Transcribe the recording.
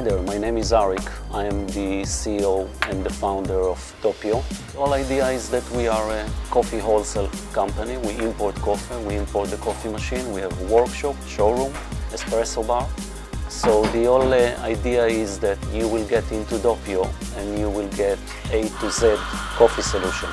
Hi there, my name is Arik. I am the CEO and the founder of Doppio. The whole idea is that we are a coffee wholesale company. We import coffee, we import the coffee machine, we have a workshop, showroom, espresso bar. So the whole idea is that you will get into Doppio and you will get A to Z coffee solution.